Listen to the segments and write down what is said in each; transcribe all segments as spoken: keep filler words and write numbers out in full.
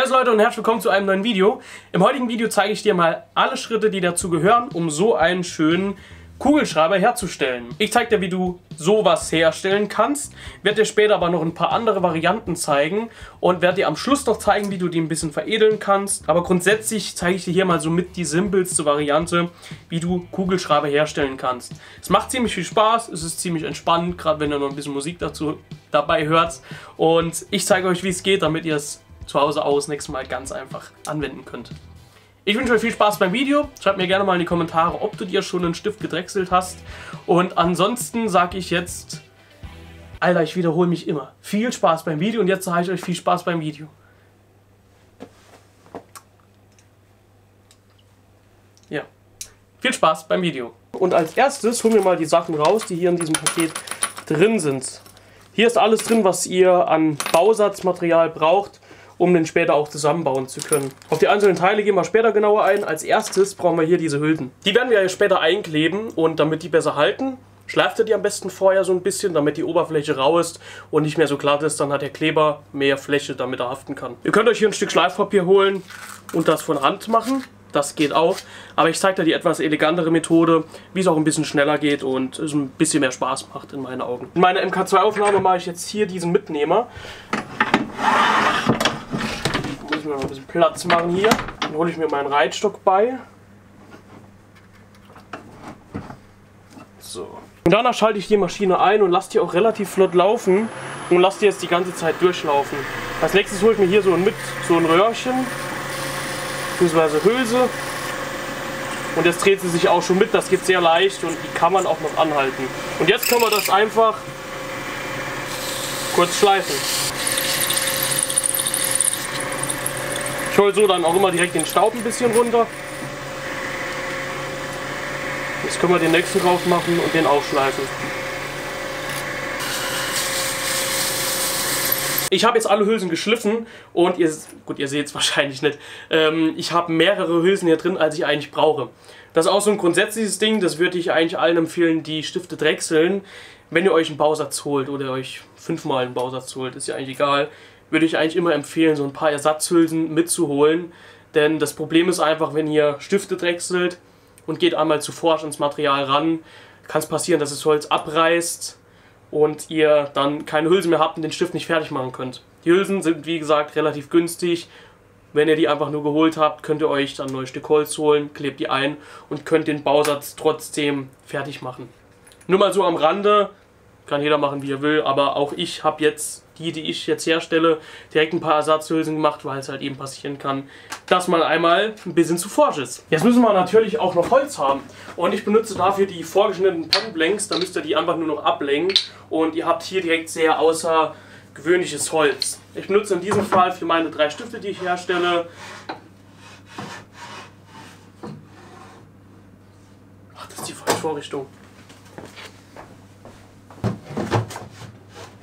Servus Leute und herzlich willkommen zu einem neuen Video. Im heutigen Video zeige ich dir mal alle Schritte, die dazu gehören, um so einen schönen Kugelschreiber herzustellen. Ich zeige dir, wie du sowas herstellen kannst, werde dir später aber noch ein paar andere Varianten zeigen und werde dir am Schluss noch zeigen, wie du die ein bisschen veredeln kannst. Aber grundsätzlich zeige ich dir hier mal so mit die simpelste Variante, wie du Kugelschreiber herstellen kannst. Es macht ziemlich viel Spaß, es ist ziemlich entspannend, gerade wenn ihr noch ein bisschen Musik dazu dabei hört. Und ich zeige euch, wie es geht, damit ihr es zu Hause aus nächstes Mal ganz einfach anwenden könnt. Ich wünsche euch viel Spaß beim Video. Schreibt mir gerne mal in die Kommentare, ob du dir schon einen Stift gedrechselt hast. Und ansonsten sage ich jetzt, Alter, ich wiederhole mich immer. Viel Spaß beim Video und jetzt sage ich euch viel Spaß beim Video. Ja, viel Spaß beim Video. Und als erstes holen wir mal die Sachen raus, die hier in diesem Paket drin sind. Hier ist alles drin, was ihr an Bausatzmaterial braucht, um den später auch zusammenbauen zu können. Auf die einzelnen Teile gehen wir später genauer ein. Als erstes brauchen wir hier diese Hülsen. Die werden wir ja später einkleben und damit die besser halten, schleift ihr die am besten vorher so ein bisschen, damit die Oberfläche rau ist und nicht mehr so glatt ist. Dann hat der Kleber mehr Fläche, damit er haften kann. Ihr könnt euch hier ein Stück Schleifpapier holen und das von Hand machen. Das geht auch. Aber ich zeige dir die etwas elegantere Methode, wie es auch ein bisschen schneller geht und es ein bisschen mehr Spaß macht in meinen Augen. In meiner M K zwei Aufnahme mache ich jetzt hier diesen Mitnehmer. Mal ein bisschen Platz machen hier. Dann hole ich mir meinen Reitstock bei. So. Und danach schalte ich die Maschine ein und lasse die auch relativ flott laufen und lasse die jetzt die ganze Zeit durchlaufen. Als nächstes hole ich mir hier so ein, mit, so ein Röhrchen, beziehungsweise Hülse. Und jetzt dreht sie sich auch schon mit. Das geht sehr leicht und die kann man auch noch anhalten. Und jetzt können wir das einfach kurz schleifen. Ich hole so dann auch immer direkt den Staub ein bisschen runter. Jetzt können wir den nächsten drauf machen und den aufschleifen. Ich habe jetzt alle Hülsen geschliffen und ihr, gut, ihr seht es wahrscheinlich nicht. Ähm, ich habe mehrere Hülsen hier drin, als ich eigentlich brauche. Das ist auch so ein grundsätzliches Ding, das würde ich eigentlich allen empfehlen, die Stifte drechseln. Wenn ihr euch einen Bausatz holt oder euch fünfmal einen Bausatz holt, ist ja eigentlich egal. Würde ich eigentlich immer empfehlen, so ein paar Ersatzhülsen mitzuholen. Denn das Problem ist einfach, wenn ihr Stifte drechselt und geht einmal zu forsch ans Material ran, kann es passieren, dass das Holz abreißt und ihr dann keine Hülsen mehr habt und den Stift nicht fertig machen könnt. Die Hülsen sind, wie gesagt, relativ günstig. Wenn ihr die einfach nur geholt habt, könnt ihr euch dann ein neues Stück Holz holen, klebt die ein und könnt den Bausatz trotzdem fertig machen. Nur mal so am Rande, kann jeder machen, wie er will, aber auch ich habe jetzt die, die ich jetzt herstelle, direkt ein paar Ersatzhülsen gemacht, weil es halt eben passieren kann, dass man einmal ein bisschen zu forsch ist. Jetzt müssen wir natürlich auch noch Holz haben und ich benutze dafür die vorgeschnittenen Pannenblanks, da müsst ihr die einfach nur noch ablenken und ihr habt hier direkt sehr außergewöhnliches Holz. Ich benutze in diesem Fall für meine drei Stifte, die ich herstelle, ach, das ist die falsche Vorrichtung.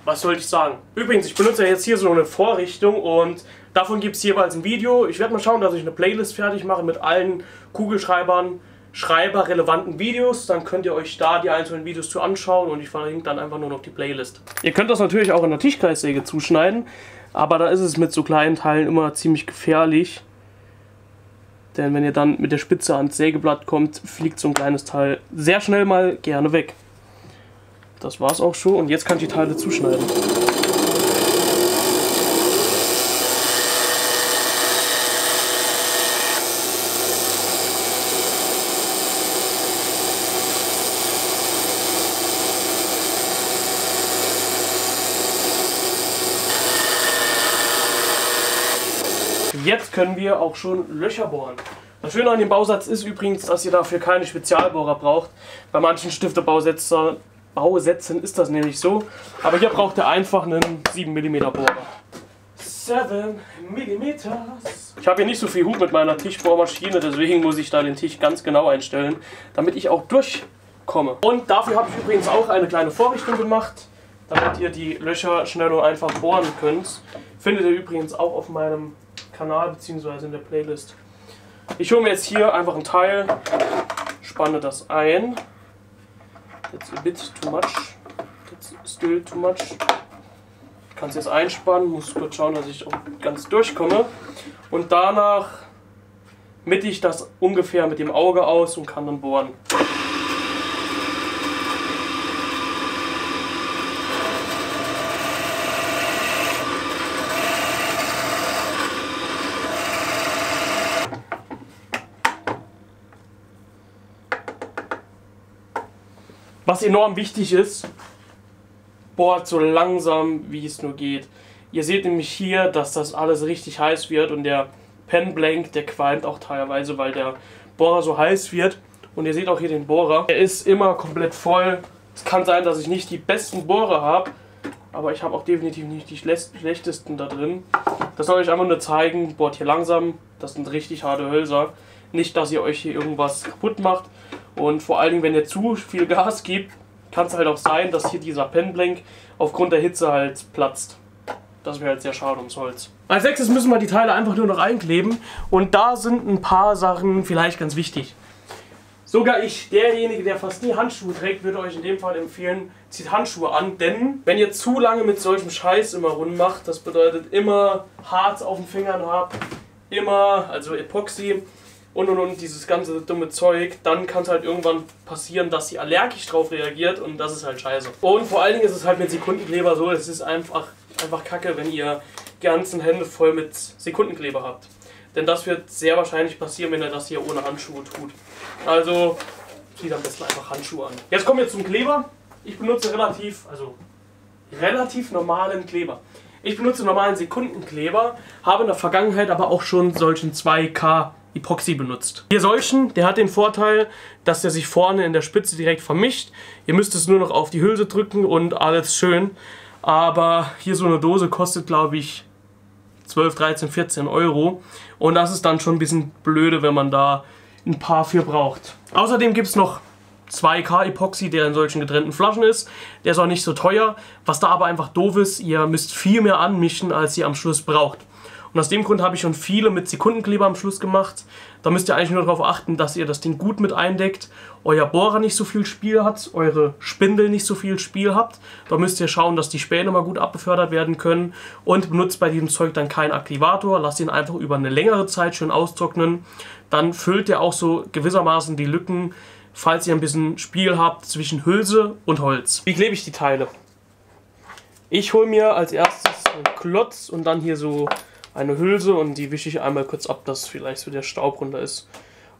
Was sollte ich sagen? Übrigens, ich benutze jetzt hier so eine Vorrichtung und davon gibt es jeweils ein Video. Ich werde mal schauen, dass ich eine Playlist fertig mache mit allen Kugelschreibern, schreiberrelevanten Videos. Dann könnt ihr euch da die einzelnen Videos zu anschauen und ich verlinke dann einfach nur noch die Playlist. Ihr könnt das natürlich auch in der Tischkreissäge zuschneiden, aber da ist es mit so kleinen Teilen immer ziemlich gefährlich. Denn wenn ihr dann mit der Spitze ans Sägeblatt kommt, fliegt so ein kleines Teil sehr schnell mal gerne weg. Das war's auch schon und jetzt kann ich die Teile zuschneiden. Jetzt können wir auch schon Löcher bohren. Das Schöne an dem Bausatz ist übrigens, dass ihr dafür keine Spezialbohrer braucht. Bei manchen Stiftebausätzen Bausätzen ist das nämlich so, aber hier braucht ihr einfach einen sieben Millimeter Bohrer. sieben Millimeter. Ich habe hier nicht so viel Hub mit meiner Tischbohrmaschine, deswegen muss ich da den Tisch ganz genau einstellen, damit ich auch durchkomme. Und dafür habe ich übrigens auch eine kleine Vorrichtung gemacht, damit ihr die Löcher schnell und einfach bohren könnt. Findet ihr übrigens auch auf meinem Kanal bzw. in der Playlist. Ich hole mir jetzt hier einfach ein Teil, spanne das ein. That's a bit too much. That's still too much. kann es jetzt einspannen, muss kurz schauen, dass ich auch ganz durchkomme. Und danach mitte ich das ungefähr mit dem Auge aus und kann dann bohren. Was enorm wichtig ist, bohrt so langsam wie es nur geht. Ihr seht nämlich hier, dass das alles richtig heiß wird und der Penblank, der qualmt auch teilweise, weil der Bohrer so heiß wird. Und ihr seht auch hier den Bohrer, der ist immer komplett voll. Es kann sein, dass ich nicht die besten Bohrer habe, aber ich habe auch definitiv nicht die schlechtesten da drin. Das soll ich einfach nur zeigen, bohrt hier langsam, das sind richtig harte Hölzer. Nicht, dass ihr euch hier irgendwas kaputt macht. Und vor allen Dingen, wenn ihr zu viel Gas gibt, kann es halt auch sein, dass hier dieser Penblank aufgrund der Hitze halt platzt. Das wäre halt sehr schade ums Holz. Als nächstes müssen wir die Teile einfach nur noch einkleben. Und da sind ein paar Sachen vielleicht ganz wichtig. Sogar ich, derjenige, der fast nie Handschuhe trägt, würde euch in dem Fall empfehlen, zieht Handschuhe an. Denn wenn ihr zu lange mit solchem Scheiß immer rund macht, das bedeutet immer Harz auf den Fingern habt, immer, also Epoxy, und und und dieses ganze dumme Zeug, dann kann es halt irgendwann passieren, dass sie allergisch drauf reagiert und das ist halt scheiße. Und vor allen Dingen ist es halt mit Sekundenkleber so, es ist einfach, einfach kacke, wenn ihr die ganzen Hände voll mit Sekundenkleber habt. Denn das wird sehr wahrscheinlich passieren, wenn ihr das hier ohne Handschuhe tut. Also zieht am besten einfach Handschuhe an. Jetzt kommen wir zum Kleber. Ich benutze relativ, also relativ normalen Kleber. Ich benutze normalen Sekundenkleber, habe in der Vergangenheit aber auch schon solchen zwei K Epoxy benutzt. Hier solchen, der hat den Vorteil, dass der sich vorne in der Spitze direkt vermischt. Ihr müsst es nur noch auf die Hülse drücken und alles schön. Aber hier so eine Dose kostet, glaube ich, zwölf, dreizehn, vierzehn Euro. Und das ist dann schon ein bisschen blöde, wenn man da ein paar für braucht. Außerdem gibt es noch zwei K Epoxy, der in solchen getrennten Flaschen ist. Der ist auch nicht so teuer. Was da aber einfach doof ist, ihr müsst viel mehr anmischen, als ihr am Schluss braucht. Und aus dem Grund habe ich schon viele mit Sekundenkleber am Schluss gemacht. Da müsst ihr eigentlich nur darauf achten, dass ihr das Ding gut mit eindeckt, euer Bohrer nicht so viel Spiel hat, eure Spindel nicht so viel Spiel habt. Da müsst ihr schauen, dass die Späne mal gut abbefördert werden können und benutzt bei diesem Zeug dann keinen Aktivator. Lasst ihn einfach über eine längere Zeit schön austrocknen. Dann füllt ihr auch so gewissermaßen die Lücken, falls ihr ein bisschen Spiel habt zwischen Hülse und Holz. Wie klebe ich die Teile? Ich hole mir als erstes einen Klotz und dann hier so eine Hülse und die wische ich einmal kurz ab, dass vielleicht so der Staub runter ist.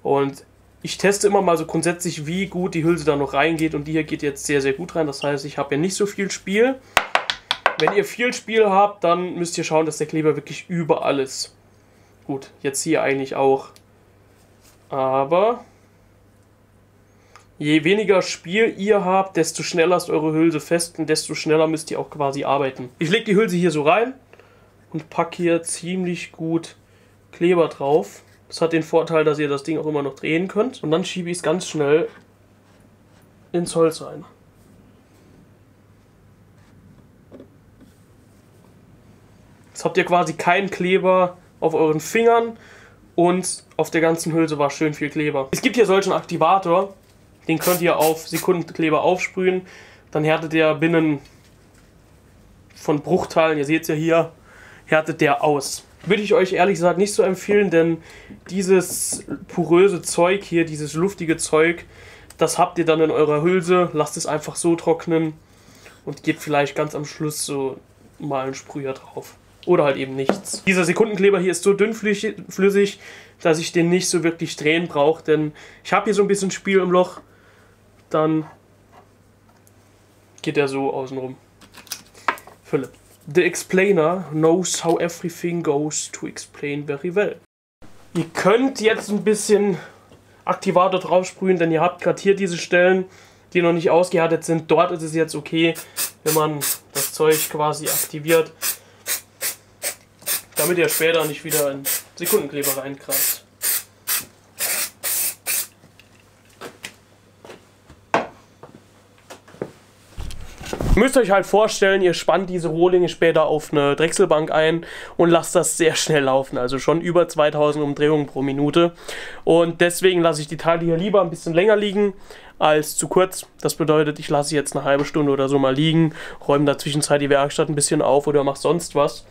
Und ich teste immer mal so grundsätzlich, wie gut die Hülse da noch reingeht und die hier geht jetzt sehr, sehr gut rein. Das heißt, ich habe ja nicht so viel Spiel. Wenn ihr viel Spiel habt, dann müsst ihr schauen, dass der Kleber wirklich überall ist. Gut, jetzt hier eigentlich auch. Aber je weniger Spiel ihr habt, desto schneller ist eure Hülse fest und desto schneller müsst ihr auch quasi arbeiten. Ich lege die Hülse hier so rein und pack hier ziemlich gut Kleber drauf. Das hat den Vorteil, dass ihr das Ding auch immer noch drehen könnt. Und dann schiebe ich es ganz schnell ins Holz rein. Jetzt habt ihr quasi keinen Kleber auf euren Fingern und auf der ganzen Hülse war schön viel Kleber. Es gibt hier solchen Aktivator, den könnt ihr auf Sekundenkleber aufsprühen. Dann härtet der binnen von Bruchteilen, ihr seht es ja hier, härtet der aus. Würde ich euch ehrlich gesagt nicht so empfehlen, denn dieses poröse Zeug hier, dieses luftige Zeug, das habt ihr dann in eurer Hülse, lasst es einfach so trocknen und gebt vielleicht ganz am Schluss so mal einen Sprüher drauf. Oder halt eben nichts. Dieser Sekundenkleber hier ist so dünnflüssig, dass ich den nicht so wirklich drehen brauche, denn ich habe hier so ein bisschen Spiel im Loch, dann geht er so außenrum. Philipp. The explainer knows how everything goes to explain very well. Ihr könnt jetzt ein bisschen Aktivator drauf sprühen, denn ihr habt gerade hier diese Stellen, die noch nicht ausgehärtet sind. Dort ist es jetzt okay, wenn man das Zeug quasi aktiviert, damit ihr später nicht wieder in Sekundenkleber reinkratzt. Ihr müsst euch halt vorstellen, ihr spannt diese Rohlinge später auf eine Drechselbank ein und lasst das sehr schnell laufen, also schon über zweitausend Umdrehungen pro Minute. Und deswegen lasse ich die Teile hier lieber ein bisschen länger liegen als zu kurz. Das bedeutet, ich lasse sie jetzt eine halbe Stunde oder so mal liegen, räume in der Zwischenzeit die Werkstatt ein bisschen auf oder mache sonst was.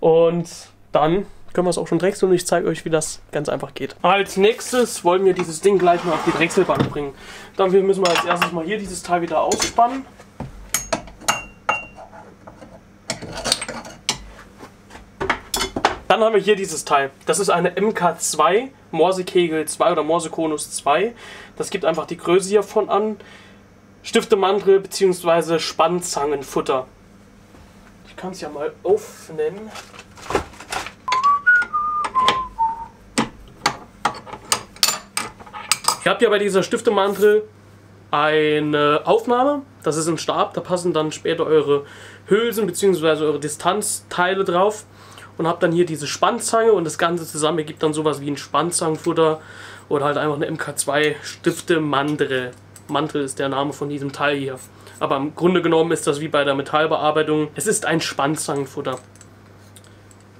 Und dann können wir es auch schon drechseln und ich zeige euch, wie das ganz einfach geht. Als nächstes wollen wir dieses Ding gleich mal auf die Drechselbank bringen. Dafür müssen wir als erstes mal hier dieses Teil wieder ausspannen. Dann haben wir hier dieses Teil. Das ist eine M K zwei, Morsekegel zwei oder Morsekonus zwei. Das gibt einfach die Größe hiervon an. Stifte Mandrel bzw. Spannzangenfutter. Ich kann es ja mal öffnen. Ihr habt ja bei dieser Stifte Mandrel eine Aufnahme, das ist ein Stab, da passen dann später eure Hülsen bzw. eure Distanzteile drauf und habt dann hier diese Spannzange und das Ganze zusammen ergibt dann sowas wie ein Spannzangenfutter oder halt einfach eine M K zwei Stifte Mandrel. Mandrel ist der Name von diesem Teil hier, aber im Grunde genommen ist das wie bei der Metallbearbeitung, es ist ein Spannzangenfutter.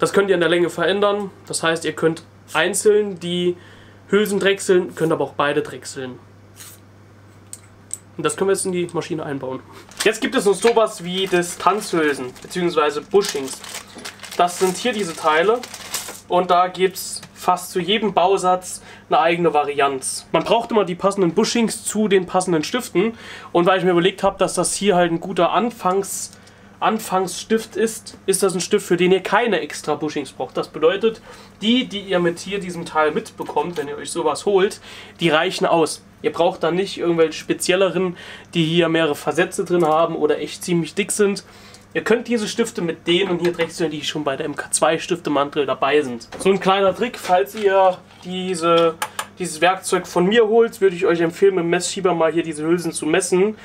Das könnt ihr in der Länge verändern, das heißt ihr könnt einzeln die Hülsen drechseln, könnt aber auch beide drechseln. Und das können wir jetzt in die Maschine einbauen. Jetzt gibt es noch sowas wie Distanzhülsen bzw. Bushings. Das sind hier diese Teile und da gibt es fast zu jedem Bausatz eine eigene Varianz. Man braucht immer die passenden Bushings zu den passenden Stiften und weil ich mir überlegt habe, dass das hier halt ein guter Anfangs Anfangsstift ist, ist das ein Stift, für den ihr keine extra Bushings braucht. Das bedeutet, die, die ihr mit hier diesem Teil mitbekommt, wenn ihr euch sowas holt, die reichen aus. Ihr braucht dann nicht irgendwelche spezielleren, die hier mehrere Versätze drin haben oder echt ziemlich dick sind. Ihr könnt diese Stifte mit denen hier drechseln, die schon bei der M K zwei Stiftemantel dabei sind. So ein kleiner Trick, falls ihr diese, dieses Werkzeug von mir holt, würde ich euch empfehlen, mit dem Messschieber mal hier diese Hülsen zu messen.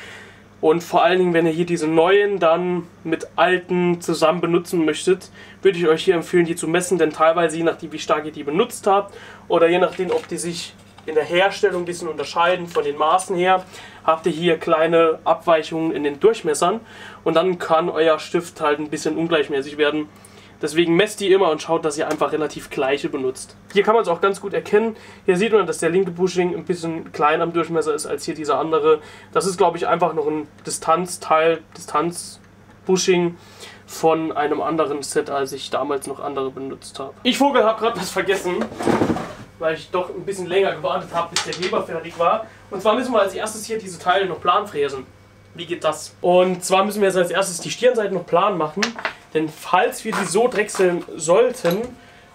Und vor allen Dingen, wenn ihr hier diese neuen dann mit alten zusammen benutzen möchtet, würde ich euch hier empfehlen, die zu messen, denn teilweise je nachdem, wie stark ihr die benutzt habt oder je nachdem, ob die sich in der Herstellung ein bisschen unterscheiden von den Maßen her, habt ihr hier kleine Abweichungen in den Durchmessern und dann kann euer Stift halt ein bisschen ungleichmäßig werden. Deswegen messt die immer und schaut, dass ihr einfach relativ gleiche benutzt. Hier kann man es auch ganz gut erkennen. Hier sieht man, dass der linke Bushing ein bisschen kleiner am Durchmesser ist als hier dieser andere. Das ist, glaube ich, einfach noch ein Distanzteil, Distanzbushing von einem anderen Set, als ich damals noch andere benutzt habe. Ich Vogel habe gerade was vergessen, weil ich doch ein bisschen länger gewartet habe, bis der Kleber fertig war. Und zwar müssen wir als erstes hier diese Teile noch planfräsen. Wie geht das? Und zwar müssen wir jetzt als erstes die Stirnseite noch plan machen, denn falls wir die so drechseln sollten,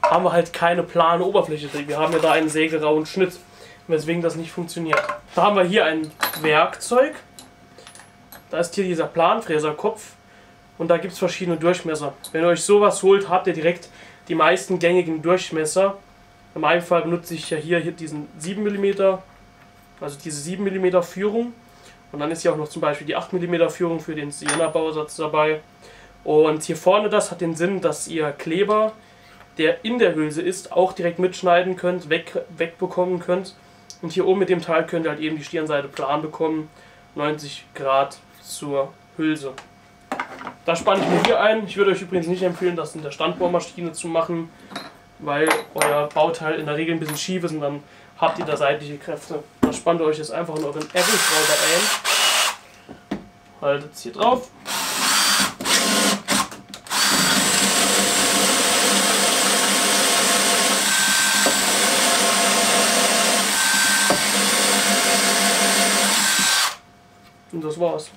haben wir halt keine plane Oberfläche drin. Wir haben ja da einen sägerauen Schnitt, weswegen das nicht funktioniert. Da haben wir hier ein Werkzeug, da ist hier dieser Planfräserkopf und da gibt es verschiedene Durchmesser. Wenn ihr euch sowas holt, habt ihr direkt die meisten gängigen Durchmesser. In meinem Fall benutze ich ja hier, hier diesen sieben Millimeter, also diese sieben Millimeter Führung. Und dann ist hier auch noch zum Beispiel die acht Millimeter Führung für den Sienna-Bausatz dabei. Und hier vorne, das hat den Sinn, dass ihr Kleber, der in der Hülse ist, auch direkt mitschneiden könnt, weg, wegbekommen könnt. Und hier oben mit dem Teil könnt ihr halt eben die Stirnseite plan bekommen, neunzig Grad zur Hülse. Da spanne ich mir hier ein. Ich würde euch übrigens nicht empfehlen, das in der Standbohrmaschine zu machen, weil euer Bauteil in der Regel ein bisschen schief ist und dann habt ihr da seitliche Kräfte. Dann spannt ihr euch jetzt einfach in euren Ersatzhülsen ein. Haltet es hier drauf. Und das war's.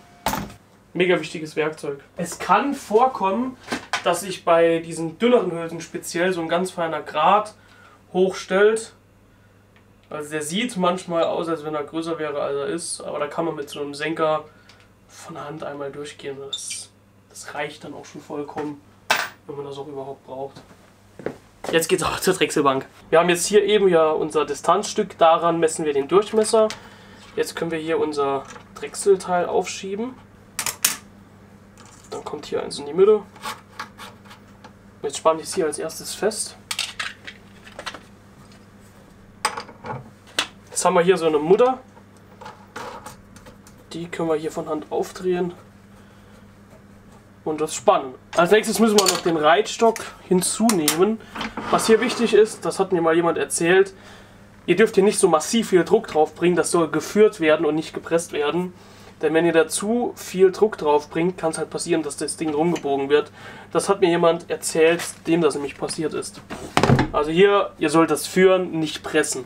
Mega wichtiges Werkzeug. Es kann vorkommen, dass sich bei diesen dünneren Hülsen speziell so ein ganz feiner Grat hochstellt. Also der sieht manchmal aus, als wenn er größer wäre, als er ist, aber da kann man mit so einem Senker von der Hand einmal durchgehen. Das, das reicht dann auch schon vollkommen, wenn man das auch überhaupt braucht. Jetzt geht's auch zur Drechselbank. Wir haben jetzt hier eben ja unser Distanzstück, daran messen wir den Durchmesser. Jetzt können wir hier unser Drechselteil aufschieben. Dann kommt hier eins in die Mitte. Jetzt spanne ich es hier als erstes fest. Jetzt haben wir hier so eine Mutter, die können wir hier von Hand aufdrehen und das Spannen. Als nächstes müssen wir noch den Reitstock hinzunehmen. Was hier wichtig ist, das hat mir mal jemand erzählt, ihr dürft hier nicht so massiv viel Druck drauf bringen, das soll geführt werden und nicht gepresst werden. Denn wenn ihr dazu viel Druck drauf bringt, kann es halt passieren, dass das Ding rumgebogen wird. Das hat mir jemand erzählt, dem das nämlich passiert ist. Also hier, ihr sollt das führen, nicht pressen.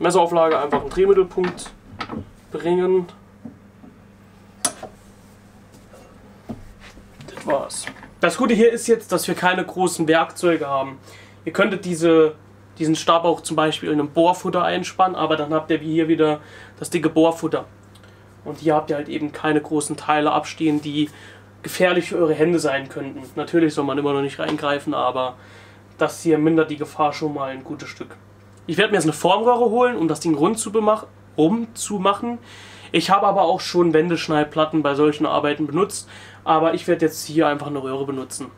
Messerauflage einfach einen Drehmittelpunkt bringen. Das war's. Das Gute hier ist jetzt, dass wir keine großen Werkzeuge haben. Ihr könntet diese... diesen Stab auch zum Beispiel in einem Bohrfutter einspannen, aber dann habt ihr hier wieder das dicke Bohrfutter. Und hier habt ihr halt eben keine großen Teile abstehen, die gefährlich für eure Hände sein könnten. Natürlich soll man immer noch nicht reingreifen, aber das hier mindert die Gefahr schon mal ein gutes Stück. Ich werde mir jetzt eine Formröhre holen, um das Ding rund zu machen. Ich habe aber auch schon Wendeschneidplatten bei solchen Arbeiten benutzt, aber ich werde jetzt hier einfach eine Röhre benutzen.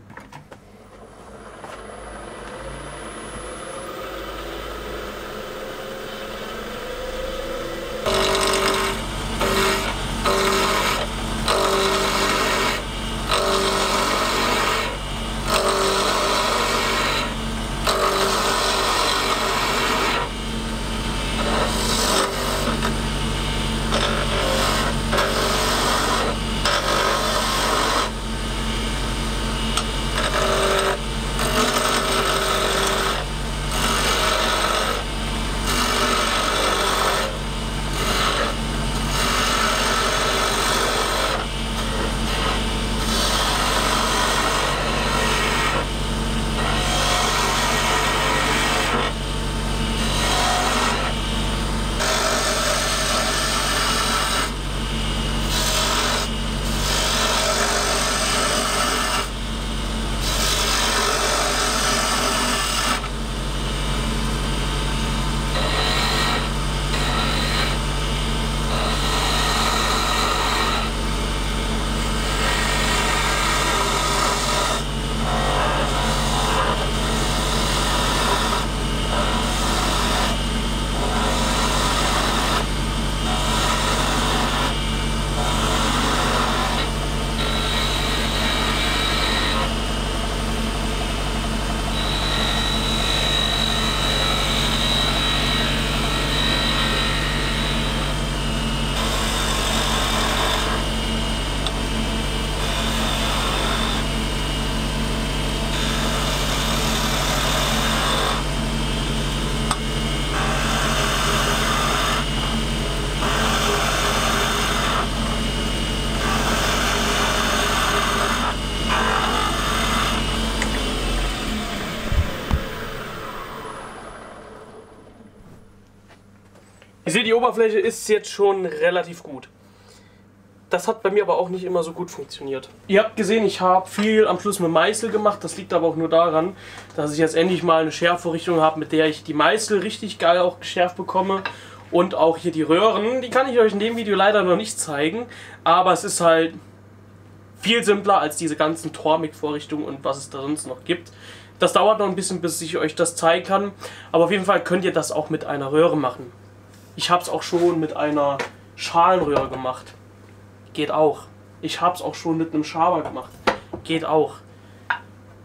Ihr seht, die Oberfläche ist jetzt schon relativ gut. Das hat bei mir aber auch nicht immer so gut funktioniert. Ihr habt gesehen, ich habe viel am Schluss mit Meißel gemacht. Das liegt aber auch nur daran, dass ich jetzt endlich mal eine Schärfvorrichtung habe, mit der ich die Meißel richtig geil auch geschärft bekomme. Und auch hier die Röhren, die kann ich euch in dem Video leider noch nicht zeigen. Aber es ist halt viel simpler als diese ganzen Tormik-Vorrichtungen und was es da sonst noch gibt. Das dauert noch ein bisschen, bis ich euch das zeigen kann. Aber auf jeden Fall könnt ihr das auch mit einer Röhre machen. Ich habe es auch schon mit einer Schalenröhre gemacht. Geht auch. Ich habe es auch schon mit einem Schaber gemacht. Geht auch.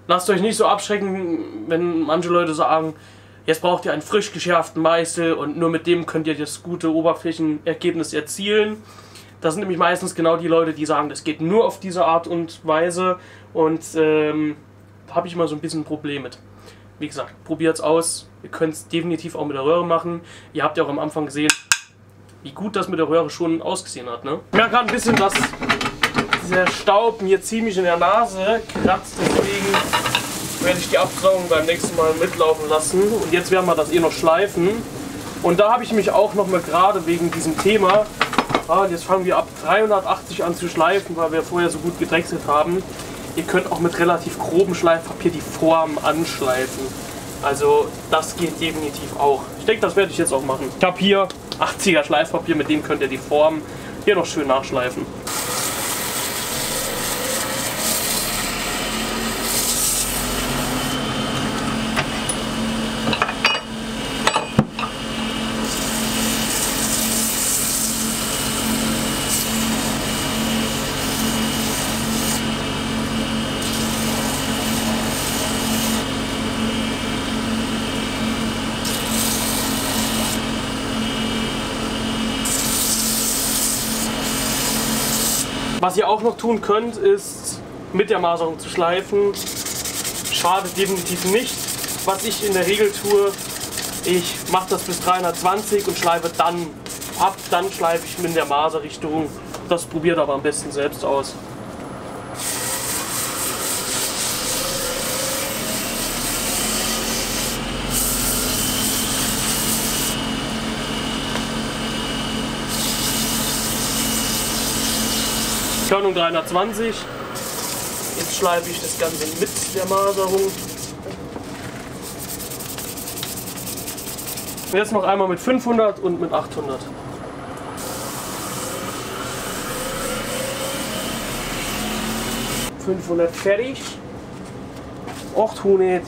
Lasst euch nicht so abschrecken, wenn manche Leute sagen, jetzt braucht ihr einen frisch geschärften Meißel und nur mit dem könnt ihr das gute Oberflächenergebnis erzielen. Das sind nämlich meistens genau die Leute, die sagen, das geht nur auf diese Art und Weise. Und ähm, da habe ich immer so ein bisschen ein Problem mit. Wie gesagt, probiert es aus. Ihr könnt es definitiv auch mit der Röhre machen. Ihr habt ja auch am Anfang gesehen, wie gut das mit der Röhre schon ausgesehen hat. Ne? Ich merke gerade ein bisschen, dass dieser Staub mir ziemlich in der Nase kratzt. Deswegen werde ich die Absaugung beim nächsten Mal mitlaufen lassen. Und jetzt werden wir das eh noch schleifen. Und da habe ich mich auch nochmal gerade wegen diesem Thema, ah, jetzt fangen wir ab dreihundertachtzig an zu schleifen, weil wir vorher so gut gedrechselt haben. Ihr könnt auch mit relativ grobem Schleifpapier die Form anschleifen. Also das geht definitiv auch. Ich denke, das werde ich jetzt auch machen. Ich habe hier achtziger Schleifpapier, mit dem könnt ihr die Form hier noch schön nachschleifen. Was ihr auch noch tun könnt, ist mit der Maserung zu schleifen. Schadet definitiv nicht. Was ich in der Regel tue, ich mache das bis dreihundertzwanzig und schleife dann ab. Dann schleife ich mit der Maserrichtung. Das probiert aber am besten selbst aus. Körnung dreihundertzwanzig. Jetzt schleife ich das Ganze mit der Maserung. Jetzt noch einmal mit fünfhundert und mit achthundert. fünfhundert fertig. achthundert.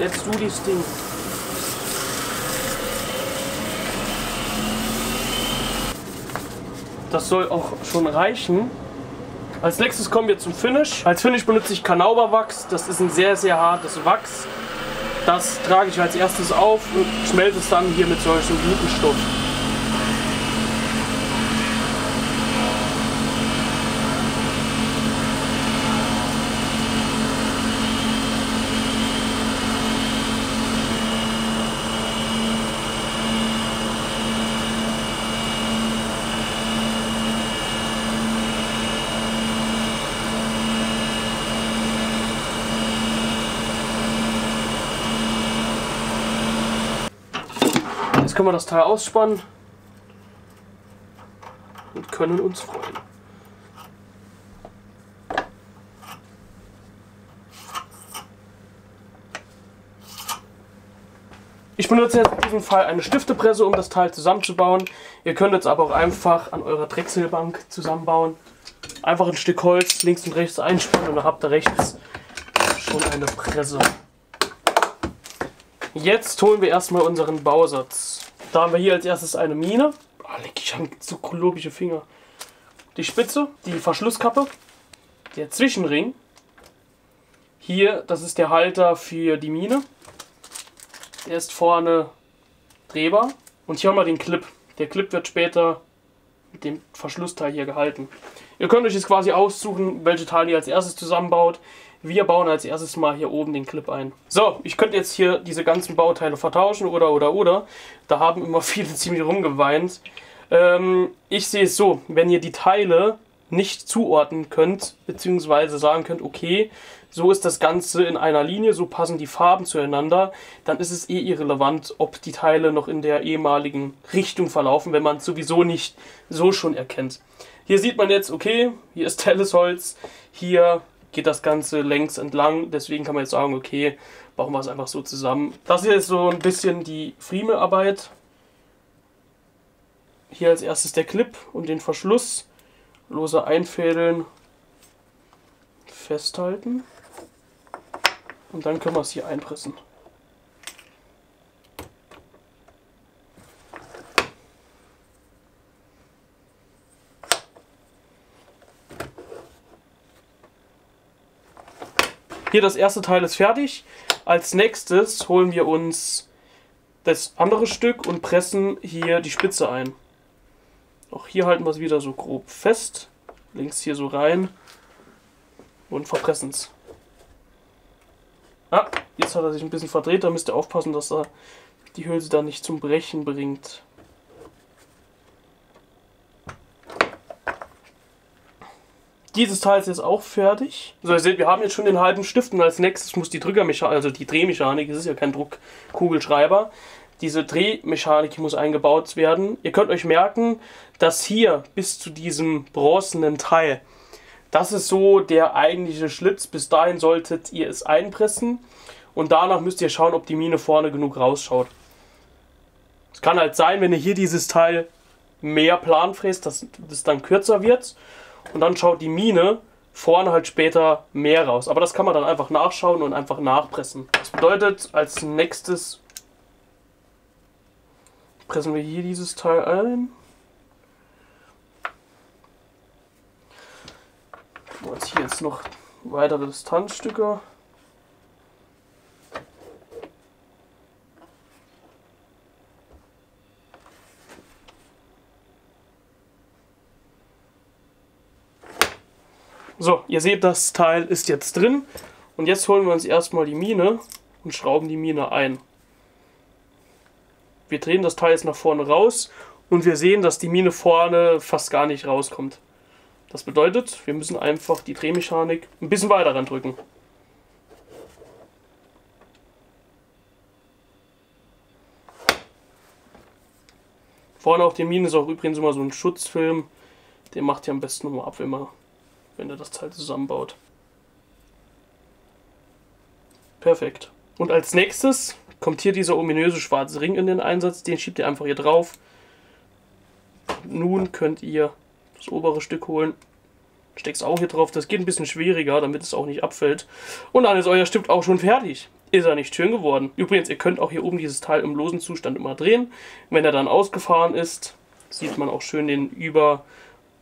Jetzt du das Ding. Das soll auch schon reichen. Als nächstes kommen wir zum Finish. Als Finish benutze ich Kanauberwachs. Das ist ein sehr, sehr hartes Wachs. Das trage ich als erstes auf und schmelte es dann hier mit solchen guten Stoff. Jetzt können wir das Teil ausspannen und können uns freuen. Ich benutze jetzt in diesem Fall eine Stiftepresse, um das Teil zusammenzubauen. Ihr könnt jetzt aber auch einfach an eurer Drechselbank zusammenbauen. Einfach ein Stück Holz links und rechts einspannen und dann habt ihr rechts schon eine Presse. Jetzt holen wir erstmal unseren Bausatz. Da haben wir hier als erstes eine Mine. Oh, leck, ich habe so klobige Finger. Die Spitze, die Verschlusskappe, der Zwischenring. Hier, das ist der Halter für die Mine. Der ist vorne drehbar. Und hier haben wir den Clip. Der Clip wird später mit dem Verschlussteil hier gehalten. Ihr könnt euch jetzt quasi aussuchen, welche Teile ihr als erstes zusammenbaut. Wir bauen als erstes mal hier oben den Clip ein. So, ich könnte jetzt hier diese ganzen Bauteile vertauschen oder, oder, oder. Da haben immer viele ziemlich rumgeweint. Ähm, ich sehe es so, wenn ihr die Teile nicht zuordnen könnt, beziehungsweise sagen könnt, okay, so ist das Ganze in einer Linie, so passen die Farben zueinander, dann ist es eh irrelevant, ob die Teile noch in der ehemaligen Richtung verlaufen, wenn man es sowieso nicht so schon erkennt. Hier sieht man jetzt, okay, hier ist helles Holz, hier geht das Ganze längs entlang, deswegen kann man jetzt sagen, okay, bauen wir es einfach so zusammen. Das hier ist so ein bisschen die Friemelarbeit. Hier als erstes der Clip und den Verschluss. Lose einfädeln, festhalten und dann können wir es hier einpressen. Hier das erste Teil ist fertig. Als nächstes holen wir uns das andere Stück und pressen hier die Spitze ein. Auch hier halten wir es wieder so grob fest, links hier so rein und verpressen es. Ah, jetzt hat er sich ein bisschen verdreht, da müsst ihr aufpassen, dass er die Hülse da nicht zum Brechen bringt. Dieses Teil ist jetzt auch fertig. So, ihr seht, wir haben jetzt schon den halben Stift und als nächstes muss die Drückermechanik, also die Drehmechanik, es ist ja kein Druckkugelschreiber, diese Drehmechanik muss eingebaut werden. Ihr könnt euch merken, dass hier bis zu diesem bronzenen Teil, das ist so der eigentliche Schlitz, bis dahin solltet ihr es einpressen und danach müsst ihr schauen, ob die Mine vorne genug rausschaut. Es kann halt sein, wenn ihr hier dieses Teil mehr planfräst, dass das dann kürzer wird. Und dann schaut die Mine vorne halt später mehr raus. Aber das kann man dann einfach nachschauen und einfach nachpressen. Das bedeutet, als nächstes pressen wir hier dieses Teil ein. Und hier jetzt noch weitere Distanzstücke. So, ihr seht, das Teil ist jetzt drin. Und jetzt holen wir uns erstmal die Mine und schrauben die Mine ein. Wir drehen das Teil jetzt nach vorne raus und wir sehen, dass die Mine vorne fast gar nicht rauskommt. Das bedeutet, wir müssen einfach die Drehmechanik ein bisschen weiter ran drücken. Vorne auf der Mine ist auch übrigens immer so ein Schutzfilm. Den macht ihr am besten nochmal ab, wenn, man, wenn ihr das Teil zusammenbaut. Perfekt. Und als nächstes kommt hier dieser ominöse schwarze Ring in den Einsatz. Den schiebt ihr einfach hier drauf. Nun könnt ihr das obere Stück holen. Steckt es auch hier drauf. Das geht ein bisschen schwieriger, damit es auch nicht abfällt. Und dann ist euer Stift auch schon fertig. Ist er nicht schön geworden. Übrigens, ihr könnt auch hier oben dieses Teil im losen Zustand immer drehen. Wenn er dann ausgefahren ist, sieht man auch schön den über...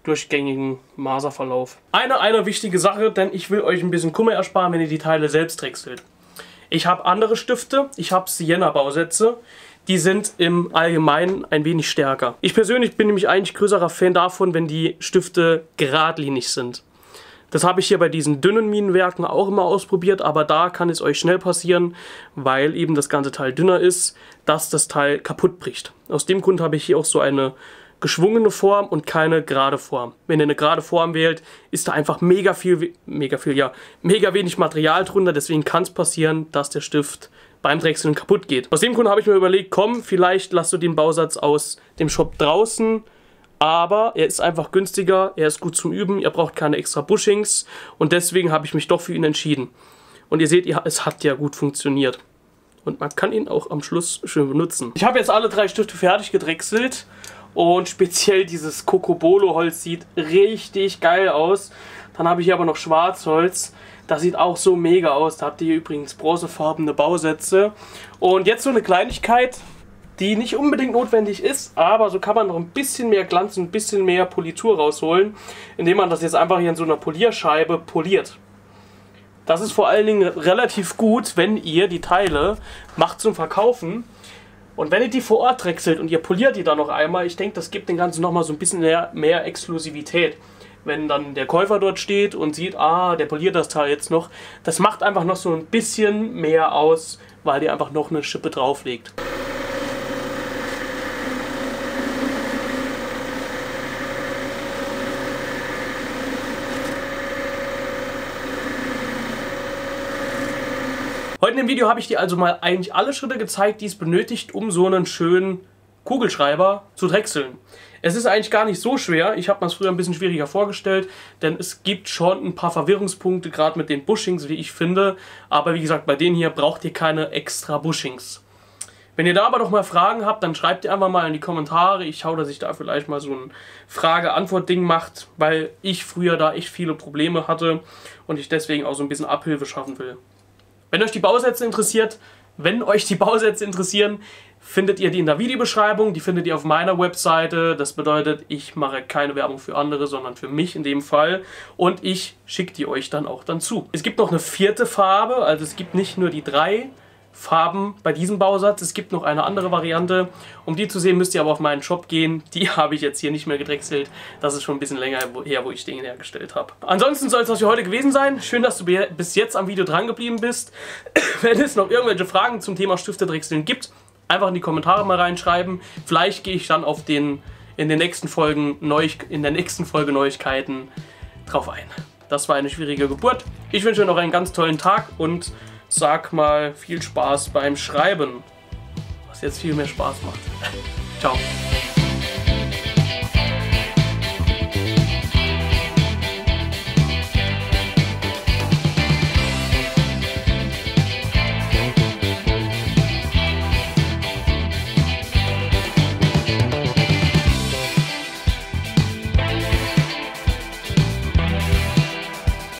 durchgängigen Maserverlauf. Eine, eine wichtige Sache, denn ich will euch ein bisschen Kummer ersparen, wenn ihr die Teile selbst drechselt. Ich habe andere Stifte, ich habe Sienna-Bausätze, die sind im Allgemeinen ein wenig stärker. Ich persönlich bin nämlich eigentlich größerer Fan davon, wenn die Stifte geradlinig sind. Das habe ich hier bei diesen dünnen Minenwerken auch immer ausprobiert, aber da kann es euch schnell passieren, weil eben das ganze Teil dünner ist, dass das Teil kaputt bricht. Aus dem Grund habe ich hier auch so eine geschwungene Form und keine gerade Form. Wenn ihr eine gerade Form wählt, ist da einfach mega viel, mega viel, ja, mega wenig Material drunter, deswegen kann es passieren, dass der Stift beim Drechseln kaputt geht. Aus dem Grund habe ich mir überlegt, komm, vielleicht lass du den Bausatz aus dem Shop draußen, aber er ist einfach günstiger, er ist gut zum Üben, ihr braucht keine extra Bushings und deswegen habe ich mich doch für ihn entschieden. Und ihr seht, es hat ja gut funktioniert. Und man kann ihn auch am Schluss schön benutzen. Ich habe jetzt alle drei Stifte fertig gedrechselt. Und speziell dieses Kokobolo-Holz sieht richtig geil aus. Dann habe ich hier aber noch Schwarzholz. Das sieht auch so mega aus. Da habt ihr hier übrigens bronzefarbene Bausätze. Und jetzt so eine Kleinigkeit, die nicht unbedingt notwendig ist, aber so kann man noch ein bisschen mehr Glanz und ein bisschen mehr Politur rausholen, indem man das jetzt einfach hier in so einer Polierscheibe poliert. Das ist vor allen Dingen relativ gut, wenn ihr die Teile macht zum Verkaufen. Und wenn ihr die vor Ort drechselt und ihr poliert die dann noch einmal, ich denke, das gibt dem Ganzen nochmal so ein bisschen mehr, mehr Exklusivität. Wenn dann der Käufer dort steht und sieht, ah, der poliert das Teil jetzt noch, das macht einfach noch so ein bisschen mehr aus, weil ihr einfach noch eine Schippe drauflegt. Heute in dem Video habe ich dir also mal eigentlich alle Schritte gezeigt, die es benötigt, um so einen schönen Kugelschreiber zu drechseln. Es ist eigentlich gar nicht so schwer, ich habe mir das früher ein bisschen schwieriger vorgestellt, denn es gibt schon ein paar Verwirrungspunkte, gerade mit den Bushings, wie ich finde. Aber wie gesagt, bei denen hier braucht ihr keine extra Bushings. Wenn ihr da aber noch mal Fragen habt, dann schreibt ihr einfach mal in die Kommentare. Ich schaue, dass ich da vielleicht mal so ein Frage-Antwort-Ding macht, weil ich früher da echt viele Probleme hatte und ich deswegen auch so ein bisschen Abhilfe schaffen will. Wenn euch die Bausätze interessiert, wenn euch die Bausätze interessieren, findet ihr die in der Videobeschreibung, die findet ihr auf meiner Webseite. Das bedeutet, ich mache keine Werbung für andere, sondern für mich in dem Fall und ich schicke die euch dann auch dann zu. Es gibt noch eine vierte Farbe, also es gibt nicht nur die drei Farben bei diesem Bausatz, es gibt noch eine andere Variante. Um die zu sehen, müsst ihr aber auf meinen Shop gehen, die habe ich jetzt hier nicht mehr gedrechselt. Das ist schon ein bisschen länger her, wo ich den hergestellt habe. Ansonsten soll es das für heute gewesen sein. Schön, dass du bis jetzt am Video dran geblieben bist. Wenn es noch irgendwelche Fragen zum Thema Stifte drechseln gibt, einfach in die Kommentare mal reinschreiben. Vielleicht gehe ich dann auf den, in, den nächsten Folgen neu, in der nächsten Folge Neuigkeiten drauf ein. Das war eine schwierige Geburt. Ich wünsche euch noch einen ganz tollen Tag und sag mal, viel Spaß beim Schreiben, was jetzt viel mehr Spaß macht. Ciao.